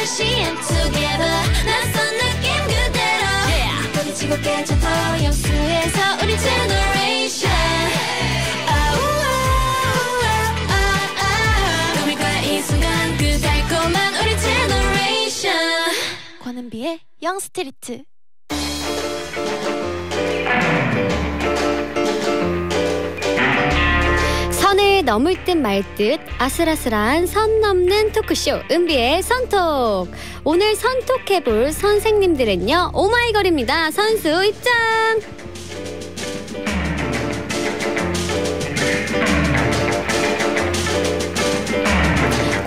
fresh and together. 낯선 느낌 그대로. Yeah. 부딪히고 깨져도 영수에서 우리 generation. 꿈일까 이 순간 그 달콤한 우리 generation. 권은비의 영스트리트. 선을 넘을 듯 말 듯 아슬아슬한 선 넘는 토크쇼 은비의 선톡. 오늘 선톡해볼 선생님들은요, 오마이걸입니다. 선수 입장.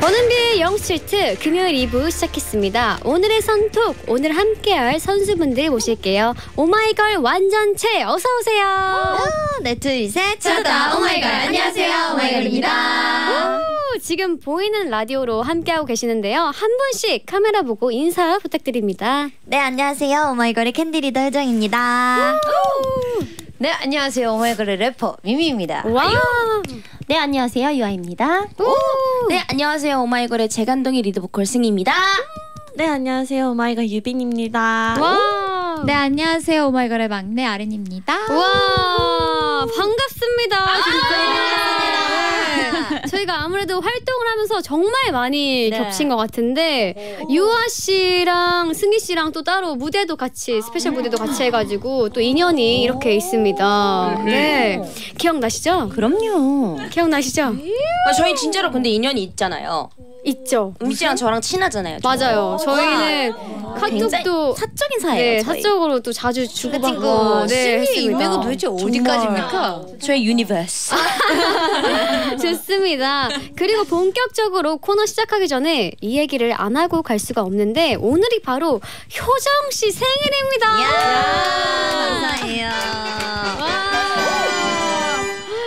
권은비의 영스트리트 금요일 2부 시작했습니다. 오늘의 선톡, 오늘 함께할 선수분들 모실게요. 오마이걸 완전체 어서오세요. 네, 둘, 셋. 찾았다 오마이걸. 안녕하세요, 오마이걸입니다. 지금 보이는 라디오로 함께하고 계시는데요, 한 분씩 카메라 보고 인사 부탁드립니다. 네, 안녕하세요, 오마이걸의 캔디리더 효정입니다. 네, 안녕하세요, 오마이걸의 래퍼 미미입니다. 와우. 네, 안녕하세요, 유아입니다. 네, 안녕하세요, 오마이걸의 재간동의 리드보컬 승희입니다. 네, 안녕하세요, 오마이걸 유빈입니다. 와. 네, 안녕하세요, 오마이걸의 막내 아린입니다. 와, 반갑습니다. 진짜. 저희가 아무래도 활동을 하면서 정말 많이 겹친 것 같은데, 유아 씨랑 승희 씨랑 또 따로 무대도 같이, 스페셜 무대도 같이 해가지고 또 인연이 이렇게 있습니다. 네, 기억나시죠? 그럼요. 기억나시죠? 저희 진짜로 근데 인연이 있잖아요. 있죠. 은비씨랑 저랑 친하잖아요. 맞아요. 저희는 카톡도 사적인 사이예요. 네, 저희. 사적으로 또 자주 주고받고. 네, 승희 인맥은 도대체 어디까지입니까? 저희 유니버스. 좋습니다. 그리고 본격적으로 코너 시작하기 전에 이 얘기를 안 하고 갈 수가 없는데, 오늘이 바로 효정 씨 생일입니다. 이야, 감사해요.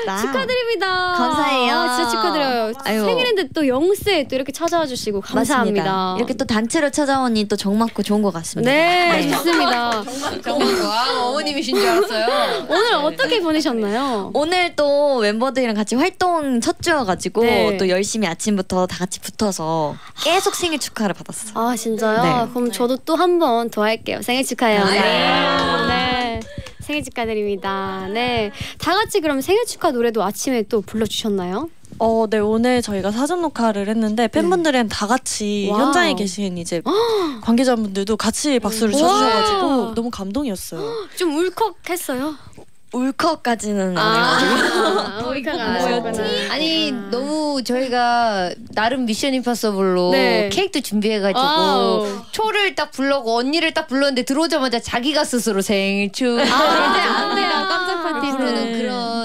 와, 축하드립니다. 감사해요. 진짜 축하드려요. 아유. 생일인데 또 영스에 또 이렇게 찾아와 주시고 감사합니다. 맞습니다. 이렇게 또 단체로 찾아오니 또 정맞고 좋은 것 같습니다. 네, 좋습니다. 정맞고. 아, 어머님이신 줄 알았어요. 오늘 어떻게 보내셨나요? 오늘 또 멤버들이랑 같이 활동 첫 주여가지고 네. 또 열심히 아침부터 다 같이 붙어서 계속 생일 축하를 받았어요. 아, 진짜요? 네. 그럼 저도 또 한 번 더 할게요. 생일 축하해요. 네. 네. 생일 축하드립니다. 네, 다 같이 그럼 생일 축하 노래도 아침에 또 불러주셨나요? 네, 오늘 저희가 사전 녹화를 했는데 팬분들은 다 같이 와우. 현장에 계신 이제 관계자분들도 같이 박수를 쳐주셔가지고 너무 감동이었어요. 좀 울컥했어요? 울컥까지는 안 해가지고. 아니, 너무 저희가 나름 미션 임파서블로 네. 케이크도 준비해가지고 초를 딱 불러고 언니를 딱 불렀는데 들어오자마자 자기가 스스로 생일 축하한데안 깜짝 파티 부르는 그런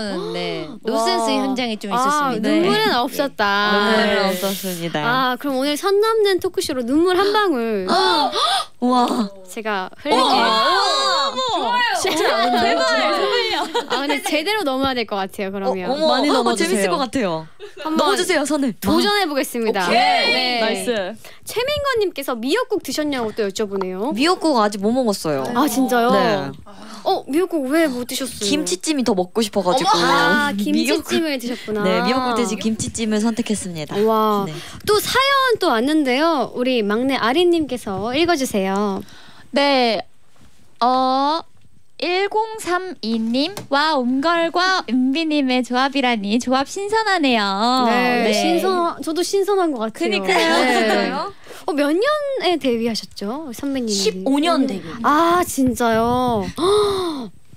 노센스 현장이 좀 있었습니다. 네. 눈물은 없었다. 눈물은 없었습니다. 아, 그럼 오늘 선 넘는 토크쇼로 눈물 한 방울 와, 제가 흘릴게요. 좋아요. 제발. 아, 근데 제대로 넘어야 될 것 같아요. 그러면 많이 넘어주세요. 재밌을 것 같아요. 한번 넘어주세요. 선을 도전해 보겠습니다. 오케이. 네. 나이스. 최민건님께서 미역국 드셨냐고 또 여쭤보네요. 미역국 아직 못 먹었어요. 아, 진짜요? 네. 미역국 왜 못 드셨어요? 김치찜이 더 먹고 싶어가지고. 아, 김치찜을 드셨구나. 네, 미역국 대신 김치찜을 선택했습니다. 와. 네. 또 사연 또 왔는데요. 우리 막내 아린님께서 읽어주세요. 네. 1032님 와, 옴걸과 은비님의 조합이라니 조합 신선하네요. 네, 네. 저도 신선한 것 같아요. 그니까요. 네. 몇 년에 데뷔하셨죠, 선배님? 15년 데뷔. 아, 진짜요?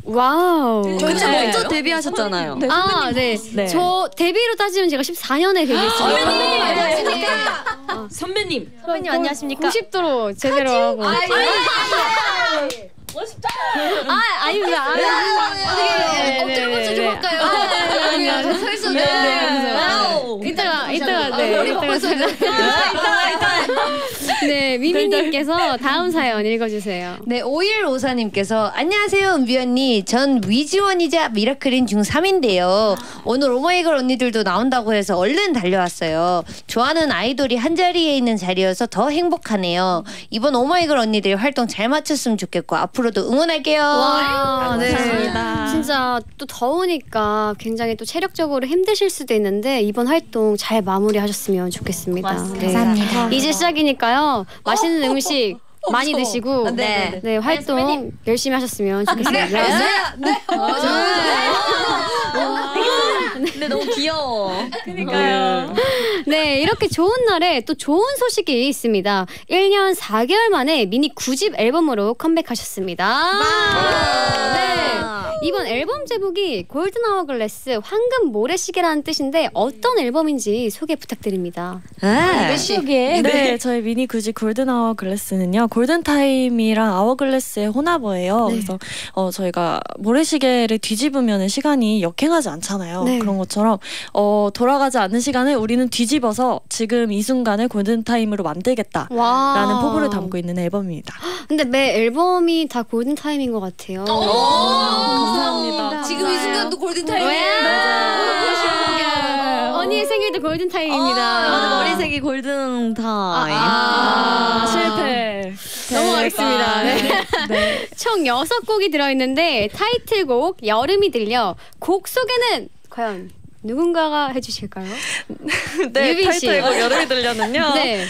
와우. 저희 먼저 데뷔하셨잖아요. 네, 아, 네. 네. 저 데뷔로 따지면 제가 14년에 데뷔했어요. 선배님 안녕하십니까? 선배님 안녕하십니까? 90도로 제대로 하고. 멋있다. 아, 아닙니다. 어떻게 엎드려 먼저 좀 할까요? 아니요, 서 있어도 돼요. 이따가 네, 네, 미미님께서 다음 사연 읽어주세요. 네, 5154님께서 안녕하세요, 은비 언니. 전 위지원이자 미라클인 중3인데요. 오늘 오마이걸 언니들도 나온다고 해서 얼른 달려왔어요. 좋아하는 아이돌이 한자리에 있는 자리여서 더 행복하네요. 이번 오마이걸 언니들 활동 잘 마쳤으면 좋겠고 앞으로도 응원할게요. 와, 네. 감사합니다. 진짜 또 더우니까 굉장히 또 체력적으로 힘드실 수도 있는데 이번 활동 잘 마무리하셨으면 좋겠습니다. 네. 감사합니다. 이제 시작이니까요. 맛있는 음식 많이 드시고 네, 네 활동 열심히 하셨으면 좋겠습니다. 네. 근데 너무 귀여워. 그러니까요. 네, 이렇게 좋은 날에 또 좋은 소식이 있습니다. 1년 4개월 만에 미니 9집 앨범으로 컴백하셨습니다. 네. 이번 앨범 제목이 골든 아워글래스 황금 모래시계라는 뜻인데 어떤 앨범인지 소개 부탁드립니다. 모래시계. 네, 저희 미니 9집 골든 아워글래스는요. 골든타임이랑 아워글래스의 혼합어예요. 네. 그래서 저희가 모래시계를 뒤집으면 시간이 역행하지 않잖아요. 네. 그런 것처럼 돌아가지 않는 시간을 우리는 뒤집어서 지금 이 순간을 골든타임으로 만들겠다라는 와우. 포부를 담고 있는 앨범입니다. 근데 매 앨범이 다 골든타임인 것 같아요. 감사합니다. 지금 맞아요. 이 순간도 골든타임이에요. 언니의 생일도 골든타임입니다. 머리색이 골든타임. 실패. 넘어가겠습니다. 네. 총 6곡이 들어있는데 타이틀곡 여름이 들려 곡 소개는 과연 누군가가 해주실까요? 네, 유빈 씨. 타이틀곡 여름이 들려는요. 네.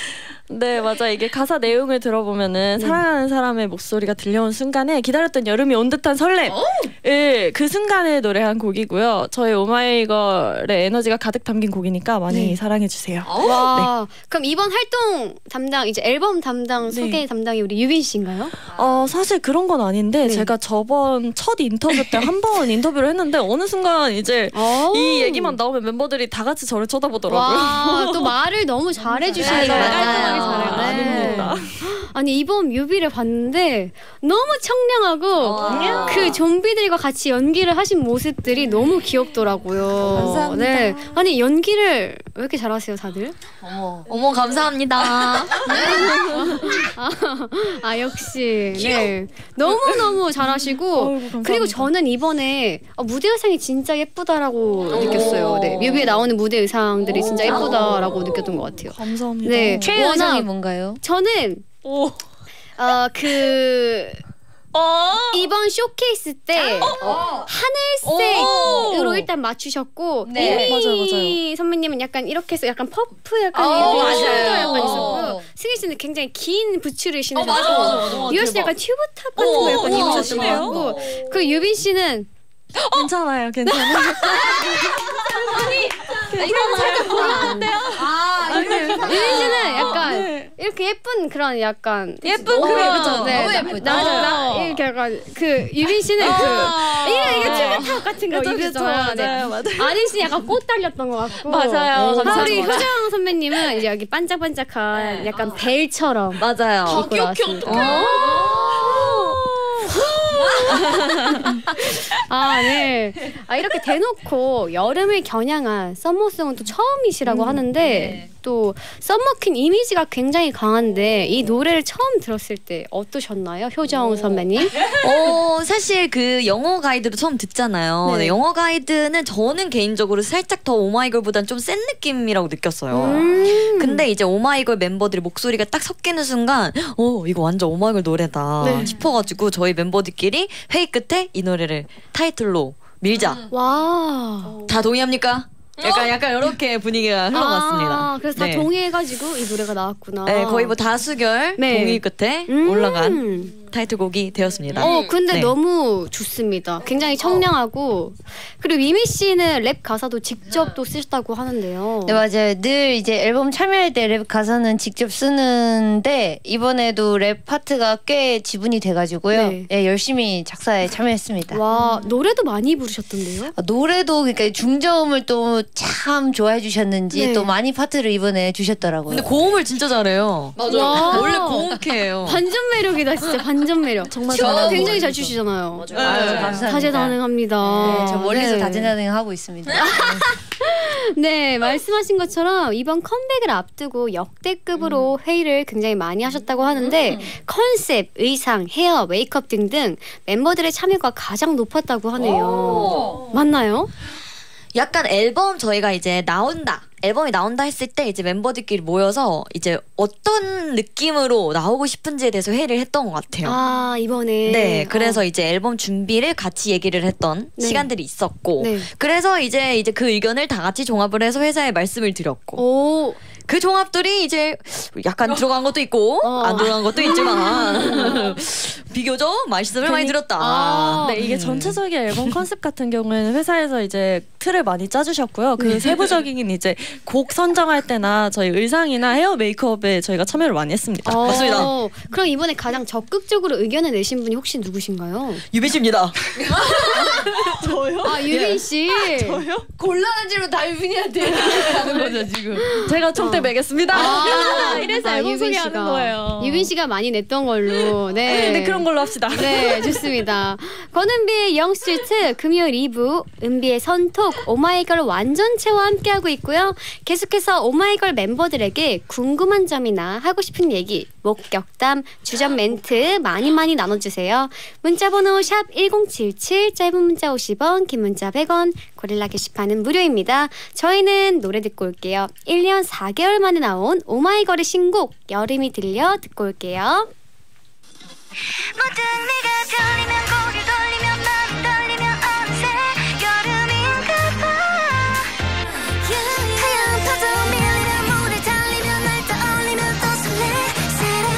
네 맞아 이게 가사 내용을 들어보면은 사랑하는 사람의 목소리가 들려온 순간에 기다렸던 여름이 온 듯한 설렘 그 순간에 노래한 곡이고요. 저희 오마이걸의 에너지가 가득 담긴 곡이니까 많이 사랑해주세요. 와 네. 그럼 이번 활동 담당 이제 앨범 담당 소개 담당이 우리 유빈 씨인가요? 사실 그런 건 아닌데 제가 저번 첫 인터뷰 때 한 번 인터뷰를 했는데 어느 순간 이제 이 얘기만 나오면 멤버들이 다 같이 저를 쳐다보더라고요. 와, 또 말을 너무 잘해주시는 것 같아요. 아닙니다. 아니 이번 뮤비를 봤는데 너무 청량하고 그 좀비들과 같이 연기를 하신 모습들이 너무 귀엽더라고요. 감사합니다. 네. 아니 연기를 왜 이렇게 잘하세요 다들? 어머 감사합니다. 역시 네. 너무너무 잘하시고 그리고 저는 이번에 무대 의상이 진짜 예쁘다라고 느꼈어요. 네, 뮤비에 나오는 무대 의상들이 진짜 예쁘다라고 느꼈던 것 같아요. 감사합니다. 네. 최애 의상이 뭔가요? 저는 이번 쇼케이스 때 하늘색으로 일단 맞추셨고 미미 맞아요. 선배님은 약간 이렇게 해서 약간 퍼프 약간 이렇게 슈도 약간 있었고요. 승희 씨는 굉장히 긴 부츠를 신으셨고 유아 씨는 약간 튜브탑 같은 거 약간 입으셨던 것 같고 그 유빈 씨는 괜찮아요. 이거 살짝 몰랐는데요? 유빈 씨는 약간 이렇게 예쁜 그런 약간 예쁜 그런 네, 예쁘다. 이렇게 약간 그 유빈 씨는 이게 튜브탑 같은 거 입으셨잖아요. 맞아요. 아린 씨는 약간 꽃 달렸던 것 같고 맞아요. 우리 효정 선배님은 이제 여기 반짝반짝한 약간 벨처럼 맞아요. 이렇게 대놓고 여름을 겨냥한 썸머송은 또 처음이시라고 하는데 또 썸머퀸 이미지가 굉장히 강한데 이 노래를 처음 들었을 때 어떠셨나요? 효정 선배님? 사실 그 영어 가이드로 처음 듣잖아요. 네. 영어 가이드는 저는 개인적으로 살짝 더 오마이걸보단 좀 센 느낌이라고 느꼈어요. 근데 이제 오마이걸 멤버들의 목소리가 딱 섞이는 순간 이거 완전 오마이걸 노래다 싶어가지고 저희 멤버들끼리 회의 끝에 이 노래를 타이틀로 밀자. 다 동의합니까? 약간 이렇게 분위기가 흘러갔습니다. 그래서 다 동의해가지고 이 노래가 나왔구나. 네, 거의 뭐 다수결 동의 끝에 올라간 타이틀곡이 되었습니다. 근데 너무 좋습니다. 굉장히 청량하고 그리고 미미 씨는 랩 가사도 직접 또 쓰셨다고 하는데요. 네 맞아요. 늘 이제 앨범 참여할 때 랩 가사는 직접 쓰는데 이번에도 랩 파트가 꽤 지분이 돼가지고요. 네, 열심히 작사에 참여했습니다. 와 노래도 많이 부르셨던데요? 노래도 그러니까 중저음을 또 참 좋아해 주셨는지 또 많이 파트를 이번에 주셨더라고요. 근데 고음을 진짜 잘해요. 맞아요. 원래 고음캐예요. 완전 매력이다 진짜. 완전 매력. 정말 춤도 굉장히 잘 추시잖아요. 맞아요. 다재다능합니다. 저 멀리서 다재다능하고 있습니다. 네 말씀하신 것처럼 이번 컴백을 앞두고 역대급으로 회의를 굉장히 많이 하셨다고 하는데 컨셉, 의상, 헤어, 메이크업 등등 멤버들의 참여가 가장 높았다고 하네요. 맞나요? 약간 앨범 저희가 이제 나온다 앨범이 나온다 했을 때 이제 멤버들끼리 모여서 이제 어떤 느낌으로 나오고 싶은지에 대해서 회의를 했던 것 같아요. 이번에 네 그래서 이제 앨범 준비를 같이 얘기를 했던 시간들이 있었고 그래서 이제 그 의견을 다 같이 종합을 해서 회사에 말씀을 드렸고 그 종합들이 이제 약간 들어간 것도 있고 안 들어간 것도 있지만 비교적 말씀을 많이 들었다. 아, 네, 이게 전체적인 앨범 컨셉 같은 경우에는 회사에서 이제 틀을 많이 짜주셨고요. 그 세부적인 이제 곡 선정할 때나 저희 의상이나 헤어 메이크업에 저희가 참여를 많이 했습니다. 맞습니다. 그럼 이번에 가장 적극적으로 의견을 내신 분이 혹시 누구신가요? 유빈 씨입니다. 저요? 아, 유빈 씨. 저요? 곤란한 질문 다 유빈이한테 하는 거죠 지금. 제가 총대 매겠습니다. 이래서 앨범 소개하는 거예요. 유빈 씨가 많이 냈던 걸로. 네. 네, 그런 걸로 합시다. 네, 좋습니다. 권은비의 영스트리트 금요일 2부 은비의 선톡 오마이걸 완전체와 함께하고 있고요. 계속해서 오마이걸 멤버들에게 궁금한 점이나 하고 싶은 얘기, 목격담, 주전 멘트 많이 많이 나눠주세요. 문자번호 샵 1077, 짧은 문자 50원, 긴 문자 100원, 고릴라 게시판은 무료입니다. 저희는 노래 듣고 올게요. 1년 4개월 만에 나온 오마이걸의 신곡 여름이 들려 듣고 올게요. 모든 네가 떨리면 고개 돌리면 마음 떨리면 어느새 여름인가 봐. 하얀 파도 밀리면 물에 달리면 날 떠올리면 또 설레.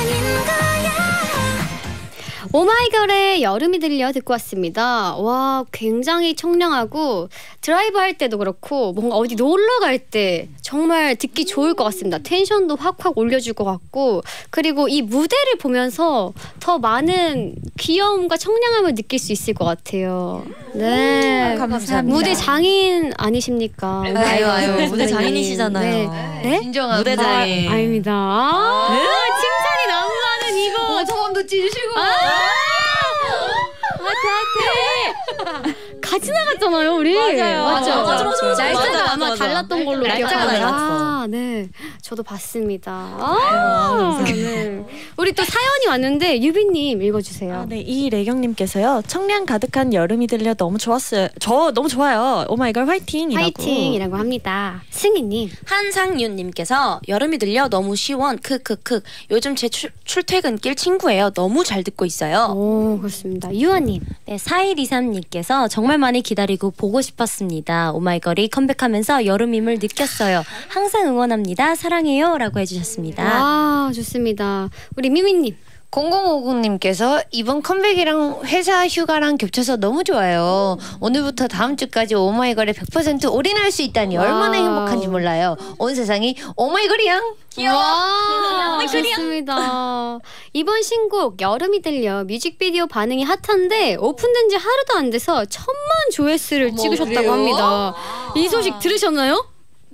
사랑인 거야. 오마이걸의 여름이 들려 듣고 왔습니다. 와, 굉장히 청량하고 드라이브 할 때도 그렇고 뭔가 어디 놀러 갈 때 정말 듣기 좋을 것 같습니다. 텐션도 확확 올려줄 것 같고, 그리고 이 무대를 보면서 더 많은 귀여움과 청량함을 느낄 수 있을 것 같아요. 네, 아, 감사합니다. 무대 장인 아니십니까? 아유 아유, 무대 장인이시잖아요. 네, 네? 진정한 무대 장인. 아닙니다. 칭찬이 너무 많은 이거. 소감도 찌르시고. 같이 나갔잖아요, 우리. 맞아요. 맞아. 날짜가 아마 달랐던 걸로 기억하네요. 아, 네. 저도 봤습니다. 아, 네. 우리 또 사연이 왔는데 유빈님 읽어주세요. 아, 네, 이래경님께서요. 청량 가득한 여름이 들려 너무 좋았어요. 저 너무 좋아요. 오마이걸 화이팅이라고. 화이팅이라고 합니다. 승희님. 한상윤님께서 여름이 들려 너무 시원. 크크크. 요즘 제 출퇴근길 친구예요. 너무 잘 듣고 있어요. 오, 그렇습니다. 유아님. 네, 4123님께서 정말 많이 기다리고 보고 싶었습니다. 오마이걸이 컴백하면서 여름임을 느꼈어요. 항상 응원합니다. 사랑해요. 라고 해주셨습니다. 아, 좋습니다. 우리 미미님. 0050님께서 이번 컴백이랑 회사 휴가랑 겹쳐서 너무 좋아요. 오늘부터 다음 주까지 오마이걸에 100% 올인할 수 있다니 얼마나 행복한지 몰라요. 온 세상이 오마이걸이양. 귀여워. 좋습니다. 이번 신곡 여름이 들려 뮤직비디오 반응이 핫한데 오픈된 지 하루도 안 돼서 1000만 조회수를 찍으셨다고 합니다. 이 소식 들으셨나요?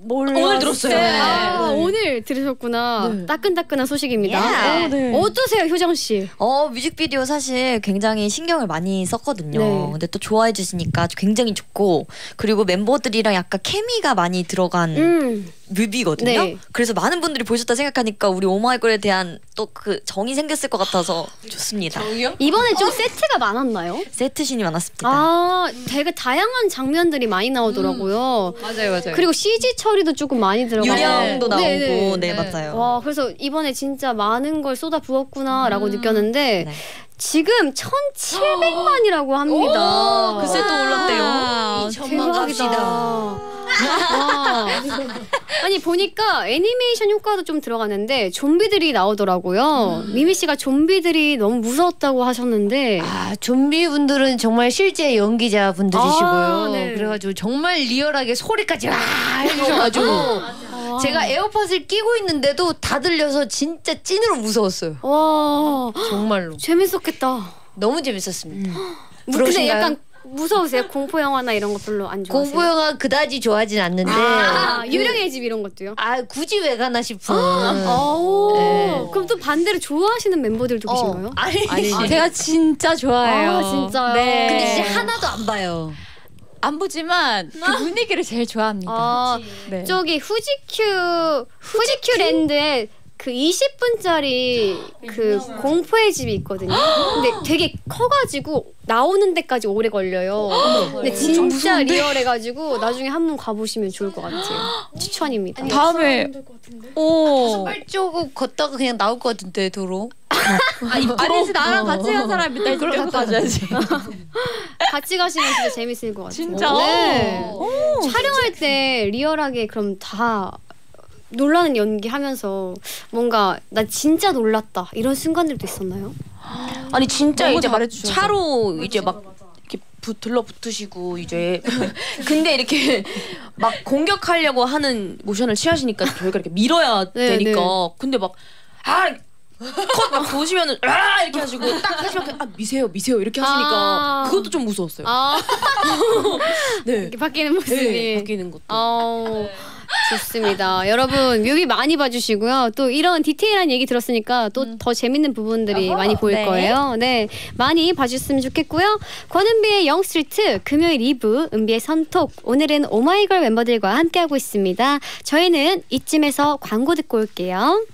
오늘 들었어요. 네. 아, 오늘 들으셨구나. 네. 따끈따끈한 소식입니다. Yeah. 네. 어떠세요, 효정 씨? 뮤직비디오 사실 굉장히 신경을 많이 썼거든요. 네. 근데 또 좋아해 주시니까 굉장히 좋고, 그리고 멤버들이랑 약간 케미가 많이 들어간 뮤비거든요. 네. 그래서 많은 분들이 보셨다 생각하니까 우리 오마이걸에 대한 또 그 정이 생겼을 것 같아서 좋습니다. 정이요? 이번에 좀 세트가 많았나요? 세트신이 많았습니다. 아, 되게 다양한 장면들이 많이 나오더라고요. 맞아요. 그리고 CG 처리도 조금 많이 들어가고 유령도 나오고. 네, 맞아요. 와, 그래서 이번에 진짜 많은 걸 쏟아 부었구나 라고 느꼈는데 지금 1700만이라고 합니다. 글쎄 또 올랐대요. 2천만 갑시다. 아니, 보니까 애니메이션 효과도 좀 들어가는데 좀비들이 나오더라고요. 미미씨가 좀비들이 너무 무서웠다고 하셨는데, 아, 좀비분들은 정말 실제 연기자분들이시고요. 네. 그래가지고 정말 리얼하게 소리까지 와 해주셔가지고 제가 에어팟을 끼고 있는데도 다 들려서 진짜 찐으로 무서웠어요. 와, 정말로 재밌었겠다. 너무 재밌었습니다. 근데 약간 무서우세요? 공포영화나 이런 거 별로 안 좋아하세요? 공포영화 그다지 좋아하진 않는데 유령의 집 이런 것도요? 아, 굳이 왜 가나 싶은. 네. 그럼 또 반대로 좋아하시는 멤버들도 계신가요? 아니, 제가 진짜 좋아해요. 진짜요? 네. 근데 진짜 하나도 안 봐요. 안 보지만 그 분위기를 제일 좋아합니다. 네. 저기 후지큐 랜드에 그 20분짜리 그 공포의 집이 있거든요. 근데 되게 커가지고 나오는 데까지 오래 걸려요. 근데 진짜 리얼해가지고 나중에 한번 가보시면 좋을 것 같아요. 추천입니다. 아니, 다음에 빨리 조금 걷다가 그냥 나올 것 같은데 도로. 아니지, 나랑 같이 간 사람 밑에 그럼 갖다 줘야지. 같이 가시면 진짜 재밌을 것 같아요. 진짜. 네. 촬영할 때 리얼하게 그럼 다 놀라는 연기하면서 뭔가 나 진짜 놀랐다 이런 순간들도 있었나요? 아니 진짜 이제 막 차로 이제 막 이렇게 들러붙으시고 이제 근데 이렇게 막 공격하려고 하는 모션을 취하시니까 저희가 이렇게 밀어야 네, 되니까 네. 근데 막 아! 컷 막 보시면은 아 이렇게 하시고 딱 하시면 아 미세요 이렇게 하시니까 아 그것도 좀 무서웠어요. 아 네 바뀌는 모습이 네, 바뀌는 것도 네. 좋습니다. 여러분 뮤비 많이 봐주시고요. 또 이런 디테일한 얘기 들었으니까 또 더 재밌는 부분들이 많이 보일 네. 거예요. 네 많이 봐주셨으면 좋겠고요. 권은비의 영스트리트 금요일 2부 은비의 선톡 오늘은 오마이걸 멤버들과 함께하고 있습니다. 저희는 이쯤에서 광고 듣고 올게요.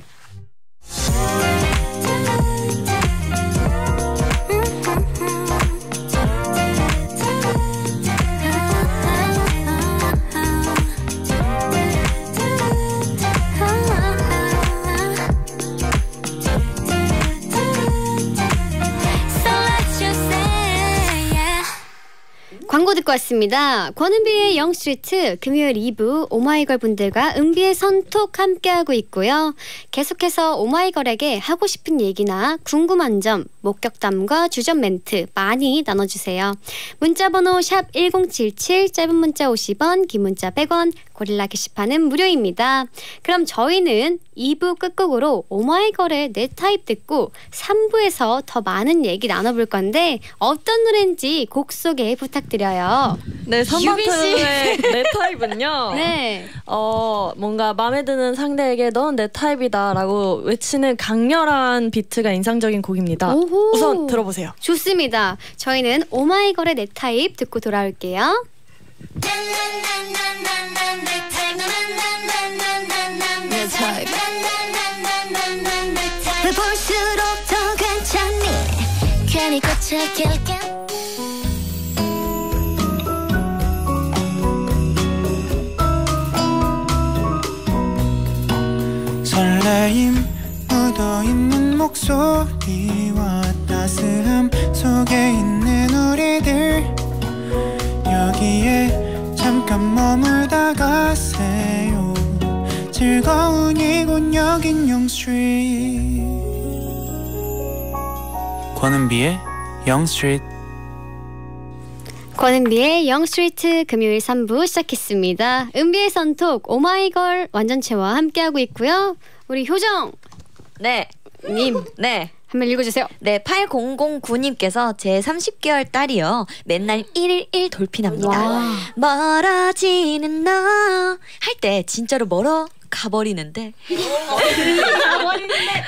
광고 듣고 왔습니다. 권은비의 영스트리트 금요일 2부 오마이걸 분들과 은비의 선톡 함께하고 있고요. 계속해서 오마이걸에게 하고 싶은 얘기나 궁금한 점, 목격담과 주전 멘트 많이 나눠주세요. 문자번호 샵 1077, 짧은 문자 50원, 긴 문자 100원, 고릴라 게시판은 무료입니다. 그럼 저희는 2부 끝곡으로 오마이걸의 내 타입 듣고 3부에서 더 많은 얘기 나눠볼 건데 어떤 노래인지 곡 소개 부탁드립니다. 네, 3번 타입의 내 타입은요. 네. 뭔가 마음에 드는 상대에게 넌 내 타입이다 라고 외치는 강렬한 비트가 인상적인 곡입니다. 오호. 우선 들어보세요. 좋습니다. 저희는 오마이걸의 내 타입 듣고 돌아올게요. 내 타입 왜 볼수록 더 괜찮니 괜히 꽃을 길게 설레임 묻어있는 목소리와 따스함 속에 있는 우리들 여기에 잠깐 머물다 가세요 즐거운 이곳 여긴 영스트리트 권은비의 영스트리트 권은비의 영스트리트 금요일 3부 시작했습니다. 은비의 선톡 오마이걸 완전체와 함께하고 있고요. 우리 효정 네 님 네 한번 읽어주세요. 네 8009님께서 제 30개월 딸이요 맨날 111 돌핀합니다. 와. 멀어지는 너 할 때 진짜로 멀어 가버리는데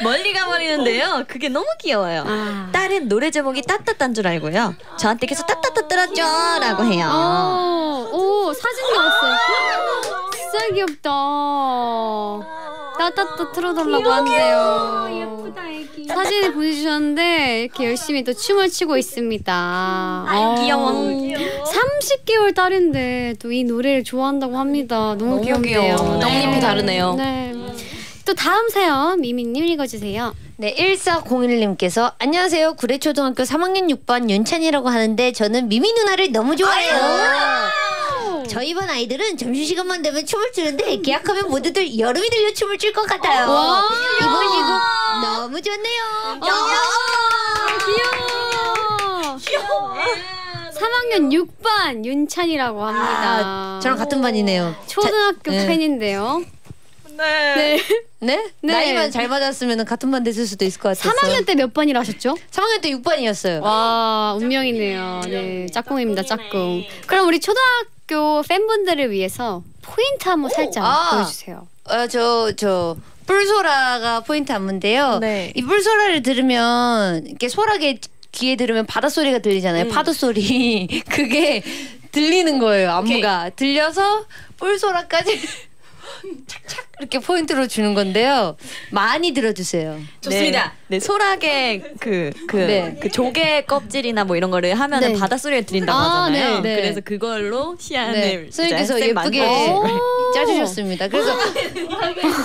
멀리 가버리는데요 그게 너무 귀여워요. 딸은 노래 제목이 따따딴 줄 알고요 저한테 계속 따따따따라죠 라고 해요. 오 사진 나왔어요. 진짜 귀엽다. 따따따 틀어달라고 한대요. 예쁘다 애기. 사진을 보내주셨는데 이렇게 열심히 또 춤을 추고 있습니다. 아 귀여워. 30개월 딸인데 또 이 노래를 좋아한다고 합니다. 너무 귀여워요. 떡잎이 네. 다르네요. 네. 또 다음 사연 미미님 읽어주세요. 네 1401님께서 안녕하세요 구례초등학교 3학년 6반 윤찬이라고 하는데 저는 미미 누나를 너무 좋아해요. 저희 반 아이들은 점심시간만 되면 춤을 추는데 계약하면 모두들 여름이 들려 춤을 출 것 같아요. 이번 시국 너무 좋네요. 귀여워. 귀여워. 3학년 6반 윤찬이라고 합니다. 저랑 같은 반이네요. 초등학교 네. 팬인데요. 네. 네? 네? 나이만 잘 맞았으면 같은 반 됐을 수도 있을 것 같아요. 3학년 때 몇 반이라 하셨죠? 3학년 때 6반이었어요. 와 운명이네요. 네, 짝꿍입니다. 짝꿍. 그럼 우리 초등학교 팬분들을 위해서 포인트 한번 살짝 보여주세요. 저 뿔소라가 포인트 안무인데요. 네. 이 뿔소라를 들으면 이렇게 소라게 귀에 들으면 바다 소리가 들리잖아요. 파도 소리 그게 들리는 거예요. 안무가 오케이. 들려서 뿔소라까지 착착 이렇게 포인트로 주는 건데요. 많이 들어주세요. 좋습니다. 네, 네 소라게 그 조개 껍질이나 뭐 이런 거를 하면 네. 바닷소리를 들린다고 하잖아요. 네, 네. 그래서 그걸로 시안을 선생님께서 예쁘게 짜주셨습니다. 그래서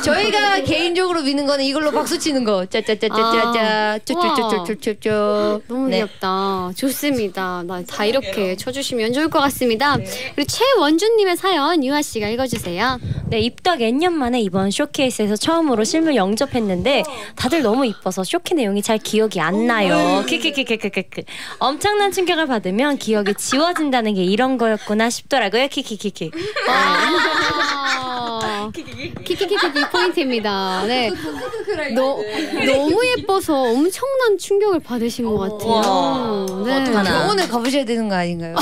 저희가 개인적으로 미는 거는 이걸로 박수 치는 거. 짜짜짜짜짜짜 쪼쪼쪼쪼쪼쪼. 너무 귀엽다. 좋습니다. 다 이렇게 쳐주시면 좋을 것 같습니다. 그리고 최원준님의 사연 유아 씨가 읽어주세요. 네 입덕 N년 만에 이번 쇼케이스에서 처음으로 실물 영접했는데 다들 너무 이뻐서 쇼케 내용이 잘 기억이 안 나요. 키키키키키키. 엄청난 충격을 받으면 기억이 지워진다는 게 이런 거였구나 싶더라고요. 키키키키. 키키키키키 포인트입니다. 네. 너무 예뻐서 엄청난 충격을 받으신 것 같아요. 네. 병원에 가보셔야 되는 거 아닌가요?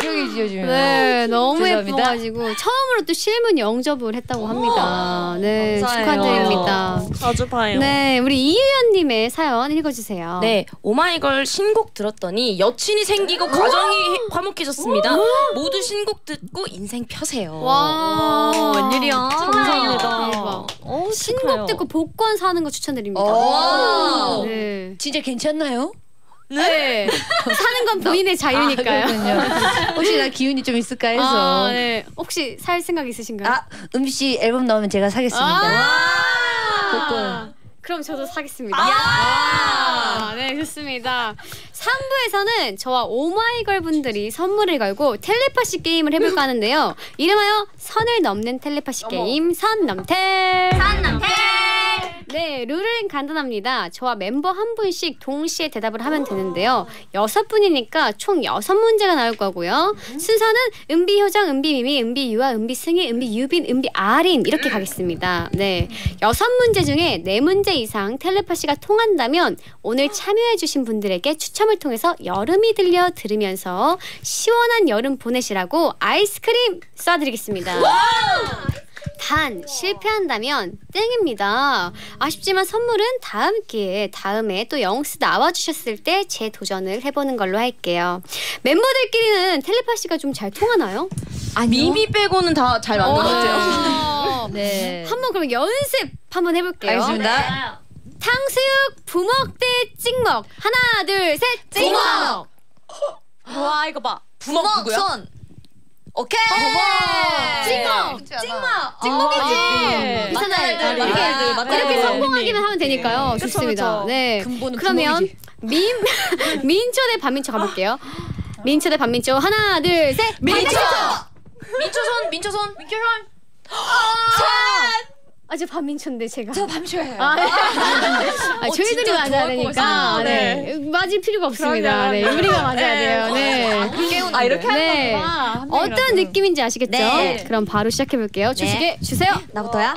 기억이 지워지면. 네, 너무 죄송합니다. 예뻐가지고 처음으로 또 실문 영접을 했다고 합니다. 네, 축하드립니다. 자주 봐요. 네, 우리 이유연님의 사연 읽어주세요. 네, 오마이걸 신곡 들었더니 여친이 생기고 과정이 화목해졌습니다. 모두 신곡 듣고 인생 펴세요. 와, 웬일이야. 정상이다. 대박. 신곡 착해요. 듣고 복권 사는 거 추천드립니다. 네. 진짜 괜찮나요? 네. 사는 건 본인의 자유니까요. 아, 혹시 나 기운이 좀 있을까 해서. 아, 네. 혹시 살 생각 있으신가요? 아, 음씨 앨범 나오면 제가 사겠습니다. 아 그럼 저도 사겠습니다. 네, 좋습니다. 3부에서는 저와 오마이걸 분들이 선물을 걸고 텔레파시 게임을 해볼까 하는데요. 이름하여 선을 넘는 텔레파시 게임 선넘텔. 네, 룰은 간단합니다. 저와 멤버 한 분씩 동시에 대답을 하면 되는데요. 6분이니까 총 6문제가 나올 거고요. 순서는 은비 효정, 은비 미미, 은비 유아, 은비 승희, 은비 유빈, 은비 아린 이렇게 가겠습니다. 네, 6문제 중에 4문제 이상 텔레파시가 통한다면 오늘 참여해주신 분들에게 추첨을 통해서 여름이 들려 들으면서 시원한 여름 보내시라고 아이스크림 쏴드리겠습니다. 단 실패한다면 땡입니다. 아쉽지만 선물은 다음 기회에 다음에 또 영스 나와주셨을 때 재도전을 해보는 걸로 할게요. 멤버들끼리는 텔레파시가 좀 잘 통하나요? 아니요. 미미 빼고는 다 잘 맞는 것 같아요. 네. 한번 그럼 연습 한번 해볼게요. 알겠습니다. 네. 탕수육 부먹 대 찍먹. 하나 둘 셋. 찍먹. 와 이거 봐. 부먹 누구야? 손. 오케이! 찍먹! 찍먹! 찍먹이지! 이렇게 성공하기만 하면 되니까요. 네. 좋습니다. 그쵸. 네. 그러면 민초 대 반민초 가볼게요. 민초 대 반민초. 하나, 둘, 셋! 민초! 민초손! 민초손! 민초손! 아, 저 반민초인데 제가. 저 반민초예요. 저희들이 맞아야 되니까. 네. 맞을 필요가 없습니다. 네. 우리가 맞아야 돼요. 네. 아, 이렇게 네. 하는 거구나. 어떤 느낌인지 아시겠죠? 네. 그럼 바로 시작해볼게요. 조식에 네. 주세요. 나부터야?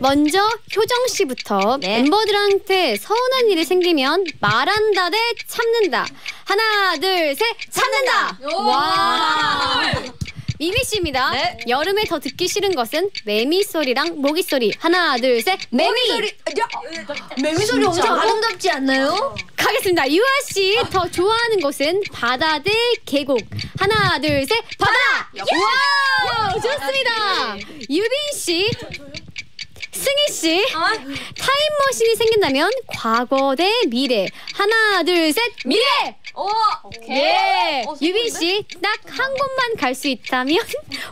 먼저 효정 씨부터. 네. 멤버들한테 서운한 일이 생기면 말한다 대 참는다. 하나, 둘, 셋. 참는다! 와! 미미 씨입니다. 네. 여름에 더 듣기 싫은 것은 매미 소리랑 모기 소리. 하나, 둘, 셋. 매미 소리. 매미 소리 엄청 아름답지 않나요? 가겠습니다. 유아 씨 더 좋아하는 것은 바다 대 계곡. 하나, 둘, 셋. 바다. 와, 좋습니다. 유빈 씨. 승희 씨. 타임머신이 생긴다면 과거 대 미래. 하나, 둘, 셋. 미래. 오, 오케이. 예. 유빈 씨, 딱 한 곳만 갈 수 있다면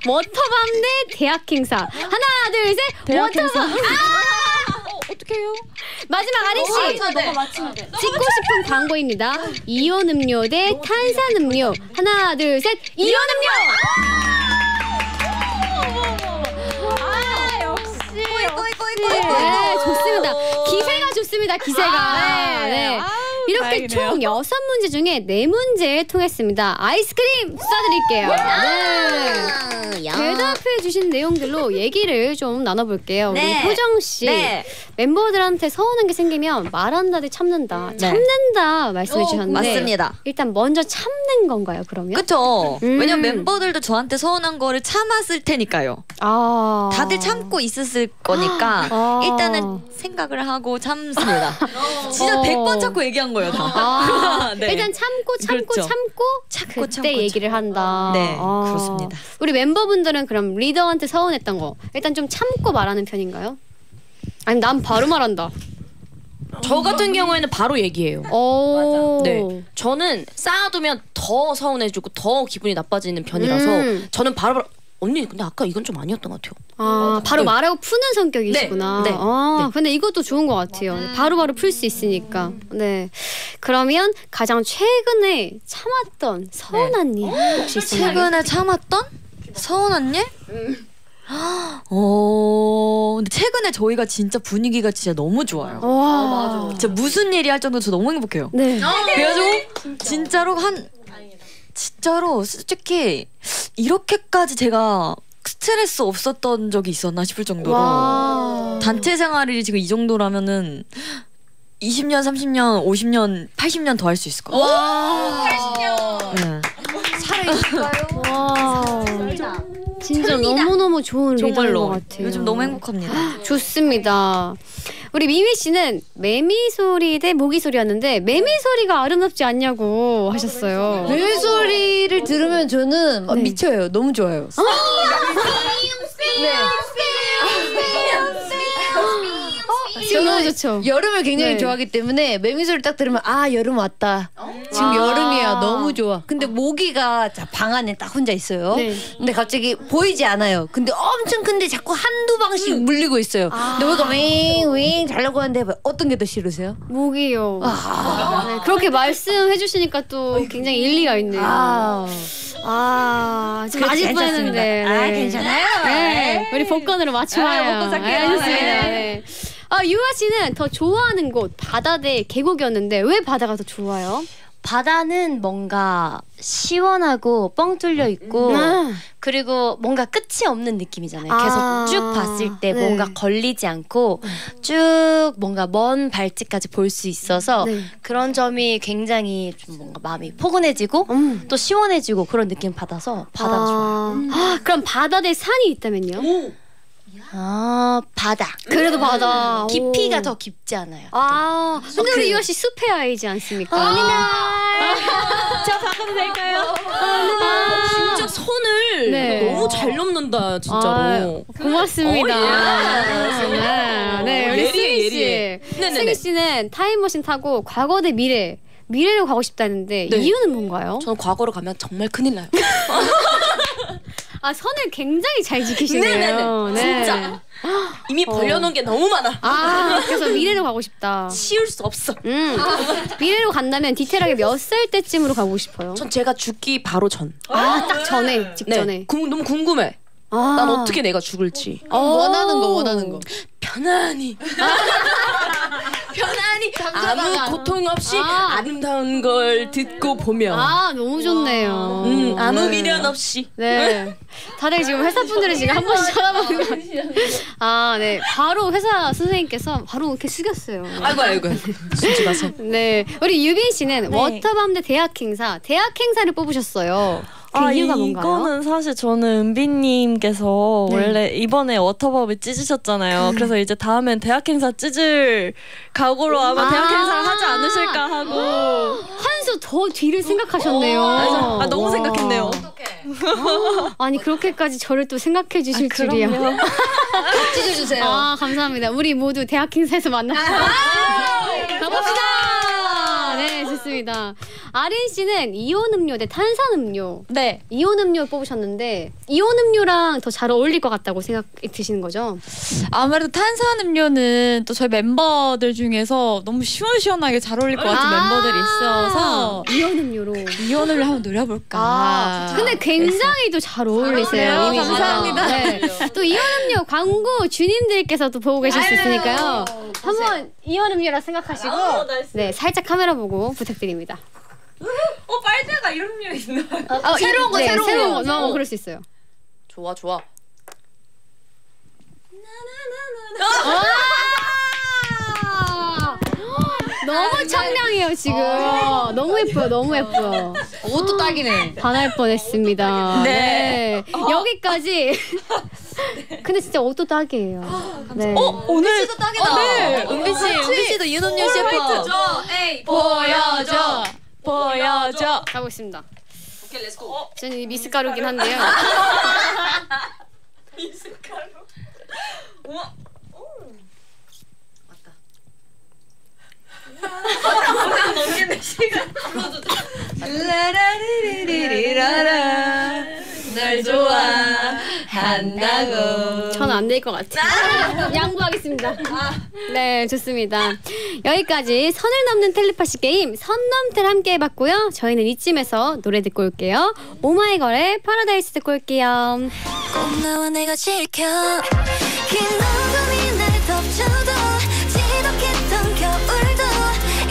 워터밤 대 대학 행사. 하나, 둘, 셋. 대학 워터밤. 행사. 어떡해요? 마지막 아린 씨. 찍고 싶은 광고입니다. 이온 음료 대 탄산 음료. 하나, 둘, 셋. 이온 음료. 아, 역시. 네, 좋습니다. 기세가 좋습니다. 기세가. 네. 이렇게 총 6문제 중에 4문제 통했습니다. 아이스크림 쏴드릴게요. 네. 대답해주신 내용들로 얘기를 좀 나눠볼게요. 네. 우리 효정씨 네. 멤버들한테 서운한 게 생기면 말한다 대 참는다. 네. 참는다 말씀해주셨는데 맞습니다. 일단 먼저 참는 건가요 그러면? 그쵸. 왜냐면 멤버들도 저한테 서운한 거를 참았을 테니까요. 아. 다들 참고 있었을 거니까 일단은 생각을 하고 참습니다. 진짜 100번 참고 얘기한 거예요, 다. 네. 일단 참고 그때 참고, 얘기를 한다. 네, 그렇습니다. 우리 멤버분들은 그럼 리더한테 서운했던 거 일단 좀 참고 말하는 편인가요? 아니 난 바로 말한다. 저 같은 경우에는 바로 얘기해요. 네, 저는 쌓아두면 더 서운해지고 더 기분이 나빠지는 편이라서 저는 바로 언니 근데 아까 이건 좀 아니었던 것 같아요. 아 바로 네. 말하고 푸는 성격이시구나. 네. 네. 아 네. 근데 이것도 좋은 것 같아요. 바로바로 풀 수 있으니까. 네. 그러면 가장 최근에 참았던 서운한 일 혹시 있어요? 최근에 참았던 서운한 일? 근데 최근에 저희가 진짜 분위기가 진짜 너무 좋아요. 아, 맞아. 진짜 무슨 일이 할 정도로 저 너무 행복해요. 네. 그래가지고 진짜로 진짜로 솔직히 이렇게까지 제가 스트레스 없었던 적이 있었나 싶을 정도로 와. 단체 생활이 지금 이 정도라면은 20년, 30년, 50년, 80년 더 할 수 있을 것 같아요. 와. 80년. 네. 살아있을까요? 와. 진짜 너무너무 좋은 리더인 것 같아요. 요즘 너무 행복합니다. 좋습니다. 우리 미미 씨는 매미소리 대 모기소리였는데 매미소리가 아름답지 않냐고 하셨어요. 매미소리를 들으면 저는 네. 미쳐요. 너무 좋아요. 지금 너무 좋죠. 여름을 굉장히 네. 좋아하기 때문에 매미소리 딱 들으면 아 여름 왔다. 지금 여름이야. 너무 좋아. 근데 모기가 방 안에 딱 혼자 있어요. 네. 근데 갑자기 보이지 않아요. 근데 엄청 큰데 자꾸 한두 방씩 물리고 있어요. 근데 모기가 윙윙 자려고 하는데 어떤 게 더 싫으세요? 모기요. 네. 그렇게 말씀해 주시니까 또 굉장히 일리가 있네요. 지금 아직 빠졌는데 네. 괜찮아요? 네. 우리 복권으로 맞춰봐요. 복권 살게요. 알겠습니다. 네. 유아 씨는 더 좋아하는 곳 바다 대 계곡이었는데 왜 바다가 더 좋아요? 바다는 뭔가 시원하고 뻥 뚫려 있고 그리고 뭔가 끝이 없는 느낌이잖아요. 계속 쭉 봤을 때 네. 뭔가 걸리지 않고 쭉 뭔가 먼 발치까지 볼 수 있어서 네. 그런 점이 굉장히 좀 뭔가 마음이 포근해지고 또 시원해지고 그런 느낌 받아서 바다가 좋아요. 그럼 바다 대 산이 있다면요? 오. 바다. 그래도 바다. 깊이가 더 깊지 않아요. 근데 우리 유아 씨 숲의 아이지 않습니까? 저 바꿔도 될까요? 진짜 선을 네. 너무 잘 넘는다 진짜로. 고맙습니다. 네, 우리 승희 씨. 승희 씨는 타임머신 타고 과거 대 미래로 가고 싶다는데 네. 이유는 뭔가요? 저는 과거로 가면 정말 큰일 나요. 선을 굉장히 잘 지키시네요. 네네네. 진짜. 이미 벌려놓은 게 너무 많아. 그래서 미래로 가고 싶다. 치울 수 없어. 미래로 간다면 디테일하게 몇 살 때쯤으로 가고 싶어요? 전 제가 죽기 바로 전. 딱 전에, 직전에. 네. 너무 궁금해. 난 어떻게 내가 죽을지. 원하는 거. 편안히. 편안히 아무 고통 없이 아름다운 걸 듣고 보며. 너무 좋네요. 아무 미련 없이. 네. 다들 지금 회사분들이 지금 한 번씩 쳐다보는 거 같아요. 네. 바로 회사 선생님께서 바로 이렇게 숙였어요. 아이고. 진짜 나서. 네. 우리 유빈 씨는 네. 워터밤 대 대학 행사를 뽑으셨어요. 그 이유가 뭔가요? 이거는 사실 저는 은비님께서 네. 원래 이번에 워터밤을 찢으셨잖아요. 그래서 이제 다음엔 대학 행사 찢을 각오로 아마 대학 행사를 하지 않으실까 하고 한 수 더 뒤를 생각하셨네요. 너무 생각했네요. 아니 그렇게까지 저를 또 생각해 주실 줄이야. 찢어주세요. 감사합니다. 우리 모두 대학 행사에서 만납시다. 가봅시다. 네, 좋습니다. 아린 씨는 이온 음료 대 탄산 음료. 네. 이온 음료 뽑으셨는데 이온 음료랑 더 잘 어울릴 것 같다고 생각이 드시는 거죠? 아무래도 탄산 음료는 또 저희 멤버들 중에서 너무 시원시원하게 잘 어울릴 것 같은 멤버들이 있어서 이온 음료로. 이온 음료로 한번 노려볼까. 근데 굉장히 또 잘 어울리세요. 감사합니다. 네. 또 이온 음료 광고 주님들께서도 보고 계실 수 있으니까요. 한번 이온 음료라 생각하시고 네, 살짝 카메라 보고 부탁드립니다. 빨대가 이런 음료 있나? 새로운 거. 그럴 수 있어요. 좋아. 너무 청량해요 지금. 너무 예뻐요. 옷도 딱이네. 반할 뻔했습니다. 네. 여기까지. 근데 진짜 옷도 딱이에요. 네. 오늘 씨도 딱이다. 네. 은비 씨도 윤은유 씨의 팝. 보여줘. 가고 있습니다. 오케이, 렛츠고. 저는 이 미숫가루긴 한데요. 미숫가루. 우와. 맞다. 넘기는 시간. 라라리리리라라. 널 좋아. 한다고. 저는 안 될 것 같아요. 양보하겠습니다. 네, 좋습니다. 여기까지 선을 넘는 텔레파시 게임 선넘텔 함께 해봤고요. 저희는 이쯤에서 노래 듣고 올게요. 오마이걸의 파라다이스 듣고 올게요. 꼭 나와 내가 지켜 긴 어둠이 날 덮쳐도 지독했던 겨울도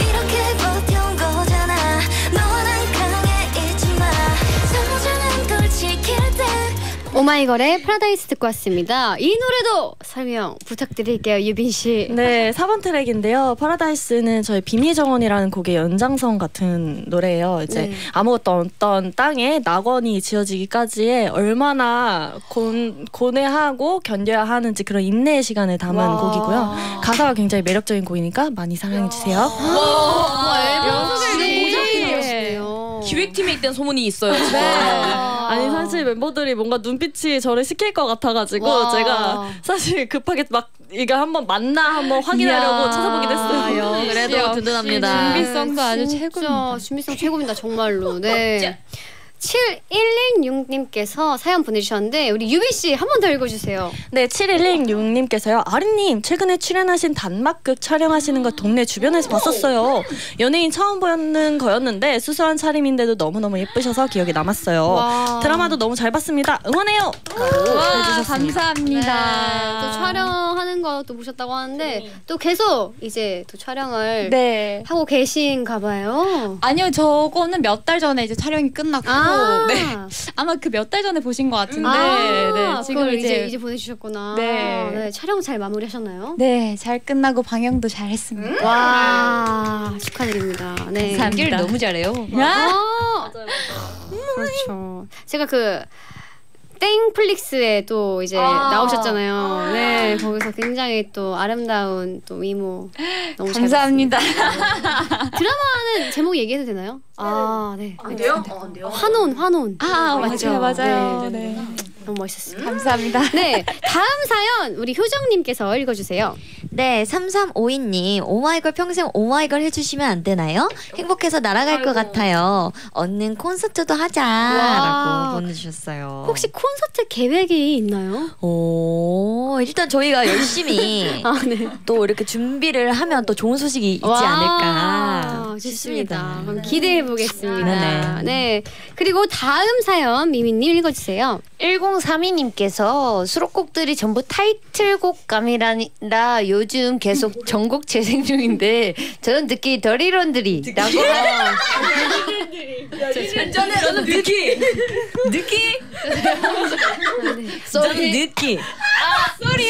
이렇게 버텨온 거잖아. 너와 난 강해 잊지마. 소중한 걸 지킬 때. 오마이걸의 파라다이스 듣고 왔습니다. 이 노래도 설명 부탁드릴게요, 유빈씨. 네, 4번 트랙인데요. 파라다이스는 저희 비밀 정원이라는 곡의 연장선 같은 노래예요. 이제 아무것도 없던 땅에 낙원이 지어지기까지에 얼마나 고뇌하고 견뎌야 하는지 그런 인내의 시간을 담은 곡이고요. 가사가 굉장히 매력적인 곡이니까 많이 사랑해주세요. 기획팀에 있던 소문이 있어요. 아니 사실 멤버들이 뭔가 눈빛이 저를 시킬 것 같아가지고 제가 사실 급하게 막 이거 한번 맞나 한번 확인하려고 찾아보긴 했어요. 그래도 든든합니다. 준비성도 아주 최고입니다. 준비성 최고입니다. 정말로. 네. 7106님께서 사연 보내주셨는데 우리 유빈씨 한 번 더 읽어주세요. 네, 7106님께서요. 아린님 최근에 출연하신 단막극 촬영하시는 거 동네 주변에서 봤었어요. 연예인 처음 보는 거였는데 수수한 차림인데도 너무너무 예쁘셔서 기억에 남았어요. 드라마도 너무 잘 봤습니다. 응원해요. 감사합니다. 네, 또 촬영하는 거 또 보셨다고 하는데 또 계속 이제 또 촬영을 하고 계신가 봐요. 아니요, 저거는 몇 달 전에 이제 촬영이 끝났고 네. 아마 그 몇 달 전에 보신 것 같은데 네, 지금 이제 보내주셨구나. 네. 네, 촬영 잘 마무리하셨나요? 네, 잘 끝나고 방영도 잘했습니다. 와, 축하드립니다. 네. 감사합니다. 너무 잘해요. 그렇죠. 제가 그 땡플릭스에 또 이제 나오셨잖아요. 네, 거기서 굉장히 또 아름다운 또 미모 너무 감사합니다. 드라마는 제목 얘기해도 되나요? 네. 안 돼요? 안 돼요. 환혼. 맞죠. 맞아요. 네. 너무 멋있었습니다. 감사합니다. 네, 다음 사연 우리 효정님께서 읽어주세요. 네, 3352님 오마이걸 평생 오마이걸 해주시면 안 되나요? 행복해서 날아갈 것 같아요. 언니는 콘서트도 하자라고 보내주셨어요. 혹시 콘서트 계획이 있나요? 일단 저희가 열심히 또 이렇게 준비를 하면 또 좋은 소식이 있지 않을까 싶습니다. 그럼 기대해보겠습니다. 네, 그리고 다음 사연 미미님 읽어주세요. 1032님께서 수록곡들이 전부 타이틀곡감이라 요즘 계속 전곡 재생 중인데 저는 듣기 더리런드리라고. 저는 느끼. 쏘리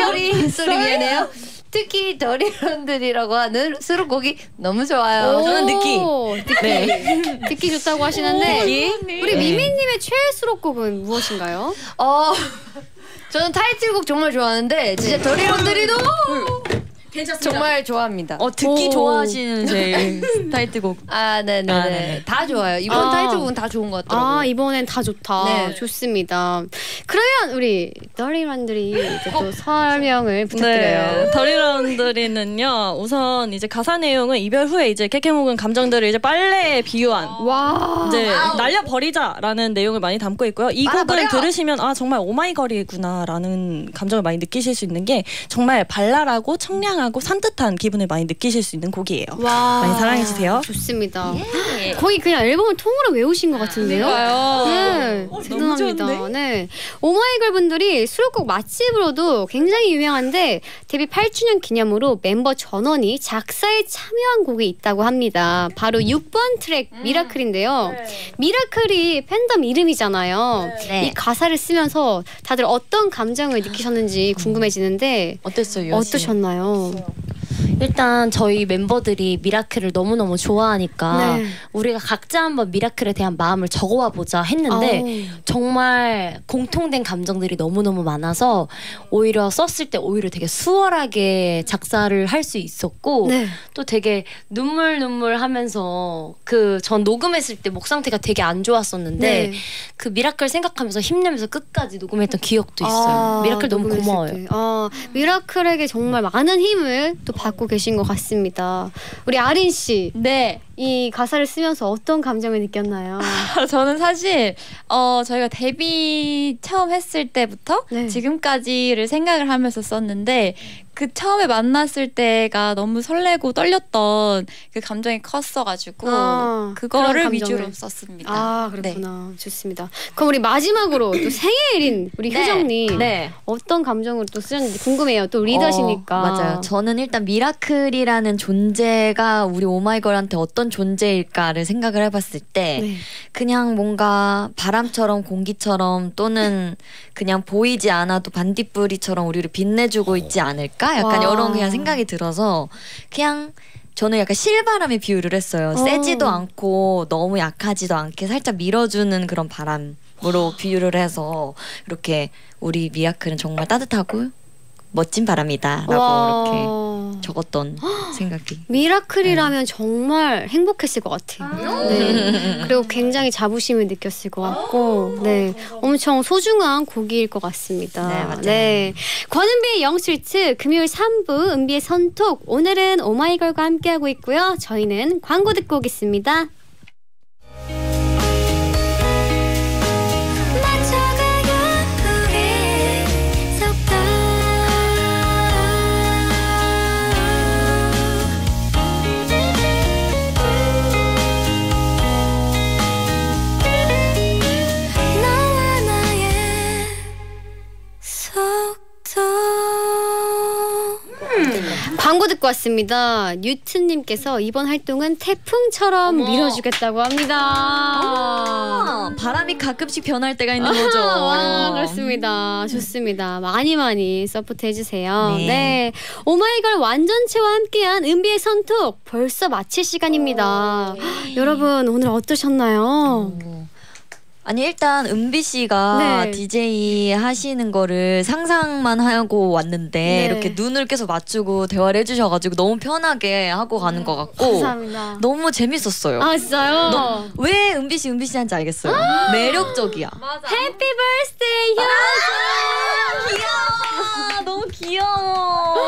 미안해요. 특히 더리런드리라고 하는 수록곡이 너무 좋아요. 저는 느끼. 네. 느끼 좋다고 하시는데 우리 미미님의 최애 수록곡은 무엇인가요? 저는 타이틀곡 정말 좋아하는데 진짜 더리런드리도 정말 좋아합니다. 듣기 좋아하시는 제 타이틀곡. 네네네. 다 좋아요. 이번 타이틀곡은 다 좋은 것 같더라고요. 이번엔 다 좋다. 네. 좋습니다. 그러면 우리 더리런드리 이제 또 설명을 부탁드려요. 네. 더리런드리는요. 우선 이제 가사 내용은 이별 후에 이제 캐캐묵은 감정들을 이제 빨래에 비유한 이제 날려버리자라는 내용을 많이 담고 있고요. 이 곡을 들으시면 정말 오마이걸이구나라는 감정을 많이 느끼실 수 있는 게 정말 발랄하고 청량한 하고 산뜻한 기분을 많이 느끼실 수 있는 곡이에요. 많이 사랑해주세요. 좋습니다. 거의 그냥 앨범을 통으로 외우신 것 같은데요? 네, 대단합니다. 네, 오마이걸 분들이 수록곡 맛집으로도 굉장히 유명한데 데뷔 8주년 기념으로 멤버 전원이 작사에 참여한 곡이 있다고 합니다. 바로 6번 트랙 미라클인데요. 미라클이 팬덤 이름이잖아요. 이 가사를 쓰면서 다들 어떤 감정을 느끼셨는지 궁금해지는데 어땠어요? 어떠셨나요? 일단 저희 멤버들이 미라클을 너무너무 좋아하니까 우리가 각자 한번 미라클에 대한 마음을 적어와 보자 했는데 정말 공통된 감정들이 너무너무 많아서 오히려 썼을 때 오히려 되게 수월하게 작사를 할 수 있었고 또 되게 눈물 하면서 그 전 녹음했을 때 목 상태가 되게 안 좋았었는데 그 미라클 생각하면서 힘내면서 끝까지 녹음했던 기억도 있어요. 미라클 너무 고마워요. 미라클에게 정말 많은 힘을 또 받고 계신 것 같습니다. 우리 아린 씨, 이 이 가사를 쓰면서 어떤 감정을 느꼈나요? 저는 사실 저희가 데뷔 처음 했을 때부터 네. 지금까지를 생각을 하면서 썼는데 그 처음에 만났을 때가 너무 설레고 떨렸던 그 감정이 컸어가지고 그거를 위주로 썼습니다. 아 그렇구나. 네. 좋습니다. 그럼 우리 마지막으로 또 생일인 우리 네. 효정님 네. 어떤 감정으로 또 쓰셨는지 궁금해요. 또 리더시니까. 맞아요. 저는 일단 미라클이라는 존재가 우리 오마이걸한테 어떤 존재일까를 생각을 해봤을 때 네. 그냥 뭔가 바람처럼 공기처럼 또는 그냥 보이지 않아도 반딧불이처럼 우리를 빛내주고 있지 않을까? 약간 와. 이런 그냥 생각이 들어서 그냥 저는 약간 실바람의 비유를 했어요. 세지도 않고 너무 약하지도 않게 살짝 밀어주는 그런 바람으로 비유를 해서 이렇게 우리 미라클은 정말 따뜻하고 멋진 바람이다 라고 와. 이렇게 적었던 생각이 미라클이라면 네. 정말 행복했을 것 같아요. 네. 그리고 굉장히 자부심을 느꼈을 것 같고 네 엄청 소중한 곡일 것 같습니다. 네 맞아요. 네. 권은비의 영스트리트 금요일 3부 은비의 선톡 오늘은 오마이걸과 함께하고 있고요. 저희는 광고 듣고 오겠습니다. 광고 듣고 왔습니다. 뉴튼님께서 이번 활동은 태풍처럼 어머. 밀어주겠다고 합니다. 어머. 바람이 가끔씩 변할 때가 있는 거죠. 와, 그렇습니다. 좋습니다. 많이 많이 서포트 해주세요. 네. 네. 오마이걸 완전체와 함께한 은비의 선톡 벌써 마칠 시간입니다. 네. 여러분 오늘 어떠셨나요? 아니 일단 은비씨가 네. DJ 하시는 거를 상상만 하고 왔는데 네. 이렇게 눈을 계속 맞추고 대화를 해주셔가지고 너무 편하게 하고 가는 것 같고 감사합니다. 너무 재밌었어요. 아 진짜요? 왜 은비씨한지 알겠어요. 아 매력적이야. 맞아. 해피 버스데이 효정. 귀여워. 너무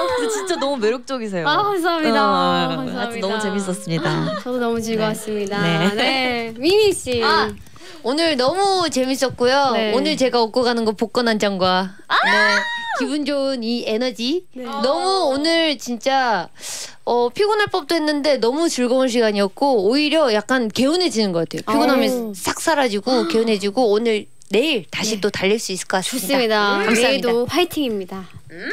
귀여워. 진짜 너무 매력적이세요. 아 감사합니다. 감사합니다. 하여튼 너무 재밌었습니다. 저도 너무 즐거웠습니다. 네, 네. 네. 미미씨 오늘 너무 재밌었고요. 네. 오늘 제가 얻고 가는 거 복권 한 장과 아 네, 기분 좋은 이 에너지 네. 너무 오늘 진짜 피곤할 법도 했는데 너무 즐거운 시간이었고 오히려 약간 개운해지는 것 같아요. 피곤함이 싹 사라지고 개운해지고 오늘 내일 다시 네. 또 달릴 수 있을 것 같습니다. 좋습니다. 감사합니다. 내일도 파이팅입니다.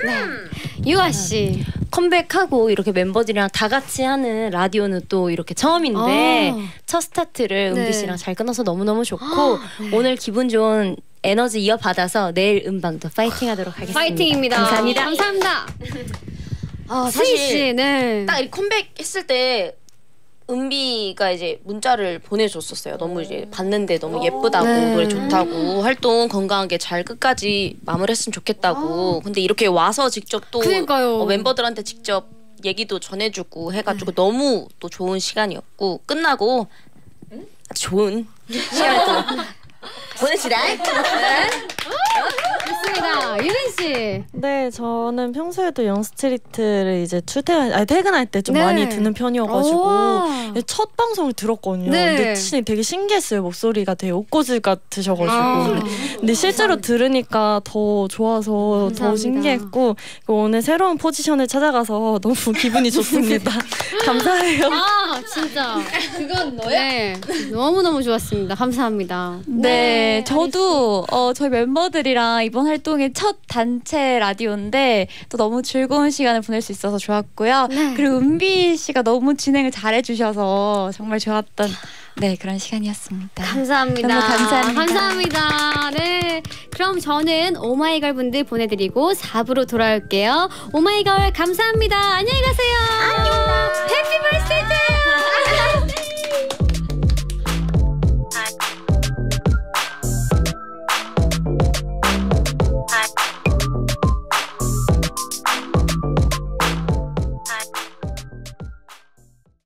네. 유아 씨 컴백하고 이렇게 멤버들이랑 다 같이 하는 라디오는 또 이렇게 처음인데 첫 스타트를 은비 씨랑 잘 끊어서 너무너무 좋고 네. 오늘 기분 좋은 에너지 이어받아서 내일 음방도 파이팅하도록 하겠습니다. 파이팅입니다. 감사합니다. 감사합니다. 승희 씨, 네. 딱 컴백했을 때 은비가 이제 문자를 보내줬었어요. 너무 이제 봤는데 너무 예쁘다고 네. 노래 좋다고 활동 건강하게 잘 끝까지 마무리했으면 좋겠다고. 근데 이렇게 와서 직접 또 멤버들한테 직접 얘기도 전해주고 해가지고 네. 너무 또 좋은 시간이었고 끝나고 아주 좋은 시간을 또 보내시라. 좋습니다. 유빈 씨. 네, 저는 평소에도 영스트리트를 이제 퇴근할 때 좀 네. 많이 듣는 편이어가지고 첫 방송을 들었거든요. 네. 근데 되게 신기했어요. 목소리가 되게 옥고질 같으셔가지고. 근데 실제로 감사합니다. 들으니까 더 좋아서 감사합니다. 더 신기했고 오늘 새로운 포지션을 찾아가서 너무 기분이 좋습니다. 감사해요. 아 진짜 그건 너야? 네, 너무너무 좋았습니다. 감사합니다. 네, 저도 저희 멤버들이랑 이번 활동의 첫 단체 라디오인데 또 너무 즐거운 시간을 보낼 수 있어서 좋았고요. 네. 그리고 은비 씨가 너무 진행을 잘해주셔서 정말 좋았던 네 그런 시간이었습니다. 감사합니다. 너무 감사합니다. 감사합니다. 네, 그럼 저는 오마이걸 분들 보내드리고 4부로 돌아올게요. 오마이걸 감사합니다. 안녕히 가세요. 안녕. 해피 버스데이.